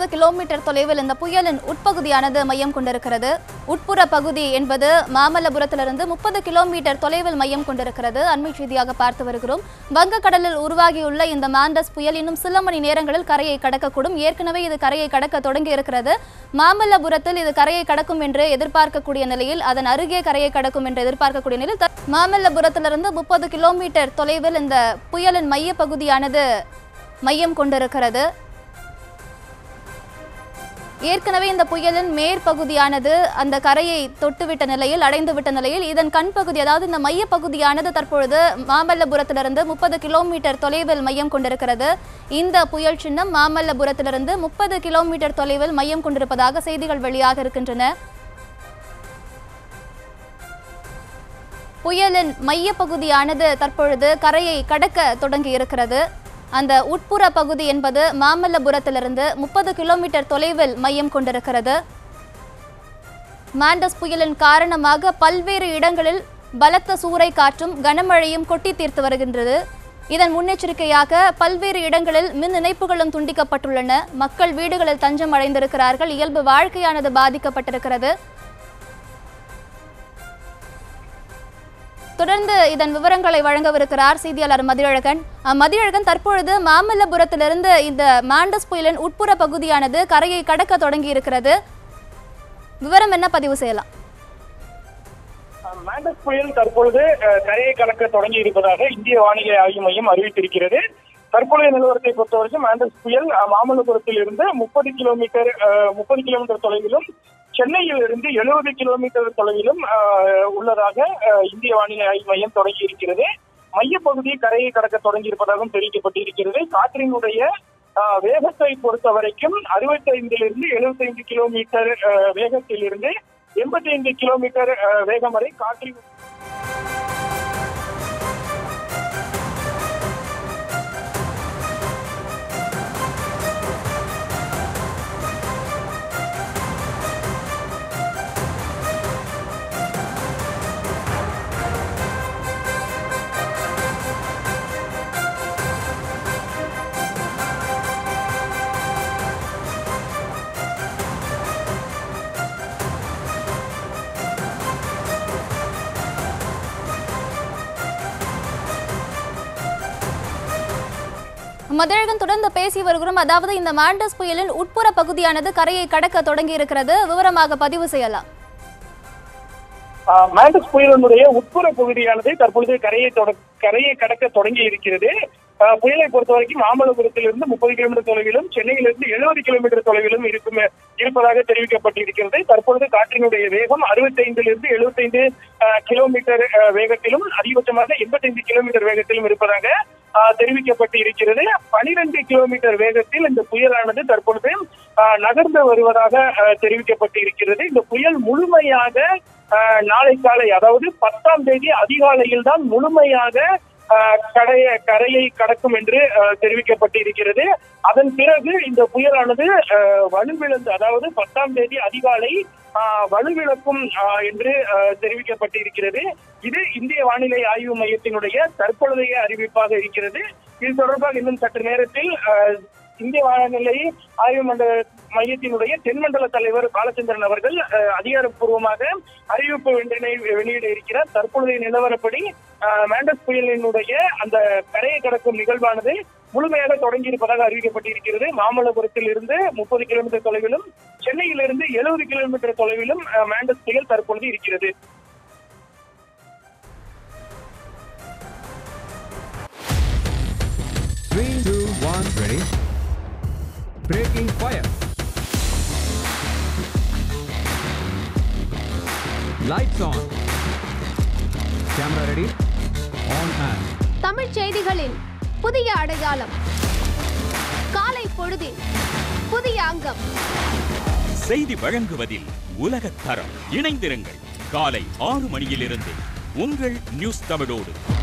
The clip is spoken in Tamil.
30 கிலோமீட்டர் தொலைவில் இந்த புயலின் உட்பகுதியானது மையம் கொண்டிருக்கிறது. உட்புற பகுதி என்பது மாமல்லபுரத்திலிருந்து 30 கிலோமீட்டர் தொலைவில் மையம் கொண்டிருக்கிறது. அண்மை செய்தியாக பார்த்து வருகிறோம். வங்கக்கடலில் உருவாகியுள்ள இந்த மாண்டஸ் புயல் இன்னும் சில மணி நேரங்களில் கரையை கடக்கக்கூடும். ஏற்கனவே இது கரையை கடக்க தொடங்கி இருக்கிறது. மாமல்லபுரத்தில் இது கரையை கடக்கும் என்று எதிர்பார்க்கக்கூடிய நிலையில், அதன் அருகே கரையை கடக்கும் என்று எதிர்பார்க்கக்கூடிய நிலையில், மாமல்லபுரத்திலிருந்து 30 கிலோமீட்டர் தொலைவில் இந்த புயலின் மைய பகுதியானது மையம் கொண்டிருக்கிறது. ஏற்கனவே இந்த புயலின் மேற்பகுதியானது அந்த கரையை தொட்டுவிட்ட நிலையில், அடைந்துவிட்ட நிலையில், இதன் கண் பகுதி, அதாவது இந்த மைய பகுதியானது தற்பொழுது மாமல்லபுரத்திலிருந்து 30 கிலோமீட்டர் தொலைவில் மையம் கொண்டிருக்கிறது. இந்த புயல் சின்னம் மாமல்லபுரத்திலிருந்து 30 கிலோமீட்டர் தொலைவில் மையம் கொண்டிருப்பதாக செய்திகள் வெளியாக இருக்கின்றன. புயலின் மைய பகுதியானது தற்பொழுது கரையை கடக்க தொடங்கி இருக்கிறது. அந்த உட்புற பகுதி என்பது மாமல்லபுரத்திலிருந்து 30 கிலோமீட்டர் தொலைவில் மையம் கொண்டிருக்கிறது. மாண்டஸ் புயலின் காரணமாக பல்வேறு இடங்களில் பலத்த சூறை காற்றும் கனமழையும் கொட்டி தீர்த்து வருகின்றது. இதன் முன்னெச்சரிக்கையாக பல்வேறு இடங்களில் மின் இணைப்புகளும் துண்டிக்கப்பட்டுள்ளன. மக்கள் வீடுகளில் தஞ்சம் அடைந்திருக்கிறார்கள். இயல்பு வாழ்க்கையானது பாதிக்கப்பட்டிருக்கிறது. தொடர்ந்து இதன் விவரங்களை வழங்கவிருக்கிறார் செய்தியாளர் மதியழகன். மதியழகன், தற்பொழுது மாமல்லபுரத்திலிருந்து இந்த மாண்டஸ் புயலின் உட்புற பகுதியானது கரையை கடக்க தொடங்கி இருக்கிறது. விவரம் என்ன பதிவு செய்யலாம்? மாண்டஸ் புயல் தற்பொழுது கரையை கடக்க தொடங்கி இருப்பதாக இந்திய வானிலை ஆய்வு மையம் அறிவித்திருக்கிறது. தற்போதைய நிலவரத்தை பொறுத்தவரைக்கும் மாண்டஸ் புயல் மாமல்லபுரத்தில் இருந்து 30 கிலோமீட்டர் தொலைவிலும், சென்னையில் இருந்து 70 கிலோமீட்டர் தொலைவிலும் உள்ளதாக இந்திய வானிலை ஆய்வு மையம் தொடங்கி இருக்கிறது. மையப்பகுதி கரையை கடக்க தொடங்கி இருப்பதாகவும் தெரிவிக்கப்பட்டிருக்கிறது. காற்றினுடைய வேகத்தை பொறுத்த வரைக்கும் 65 இருந்து 75 கிலோமீட்டர் வேகத்தில் இருந்து 85 கிலோமீட்டர் வேகம் வரை காற்றின் மதியழகன் தொடர்ந்து பேசி வருகிறோம். அதாவது இந்த மாண்டஸ் புயலின் உட்புற பகுதியானது கரையை கடக்க தொடங்கி இருக்கிறது. விவரமாக பதிவு செய்யலாம். மாண்டஸ் புயலினுடைய உட்புற பகுதியானது தற்பொழுது கரையை கடக்க தொடங்கி இருக்கிறது. புயலை பொறுத்த வரைக்கும் மாமல்லபுரத்திலிருந்து 30 கிலோமீட்டர் தொலைவிலும், சென்னையிலிருந்து 70 கிலோமீட்டர் தொலைவிலும் இருப்பதாக தெரிவிக்கப்பட்டிருக்கிறது. தற்பொழுது காற்றினுடைய வேகம் 65 இருந்து 75 கிலோமீட்டர் வேகத்திலும், அதிகபட்சமாக 85 கிலோமீட்டர் வேகத்திலும் இருப்பதாக தெரிவிக்கப்பட்டு இருக்கிறது. 12 கிலோமீட்டர் வேகத்தில் இந்த புயலானது தற்பொழுது நகர்ந்து வருவதாக தெரிவிக்கப்பட்டு இருக்கிறது. இந்த புயல் முழுமையாக நாளை காலை, அதாவது 10ஆம் தேதி அதிகாலையில் தான் முழுமையாக கரையை கடக்கும் என்று தெரிவிக்கப்பட்டு இருக்கிறது. அதன் பிறகு இந்த புயலானது வலுவிழந்து, அதாவது 10ஆம் தேதி அதிகாலை வலுவிழக்கும் என்று தெரிவிக்கப்பட்டு இருக்கிறது. இது இந்திய வானிலை ஆய்வு மையத்தினுடைய தற்பொழுதைய அறிவிப்பாக இருக்கிறது. இது தொடர்பாக இன்னும் சற்று நேரத்தில் இந்திய வானிலை ஆய்வு மையத்தினுடைய தென்மண்டல தலைவர் பாலச்சந்திரன் அவர்கள் அதிகாரப்பூர்வமாக அறிவிப்பு ஒன்றினை வெளியிட இருக்கிறார். தற்பொழுதைய நிலவரப்படி மாண்டஸ் புயலினுடைய அந்த கரையை கடக்கும் நிகழ்வானது முழுமையாக தொடங்கி இருப்பதாக அறிவிக்கப்பட்டிருக்கிறது. மாமல்லபுரத்தில் இருந்து 30 கிலோமீட்டர் தொலைவிலும், சென்னையிலிருந்து 70 கிலோமீட்டர் தொலைவிலும் மாண்டஸ் புயல் தற்பொழுது இருக்கிறது. Breaking fire. Lights on. Camera ready. On hand. Tamil செய்திகளின் புதிய அடையாளம். காலை பொழுதில் புதிய அங்கம். செய்தி வழங்குவதில் உலகத்தரம். இணைந்திருங்கள். காலை 6 மணியிலிருந்து உங்கள் நியூஸ் தமிழோடு.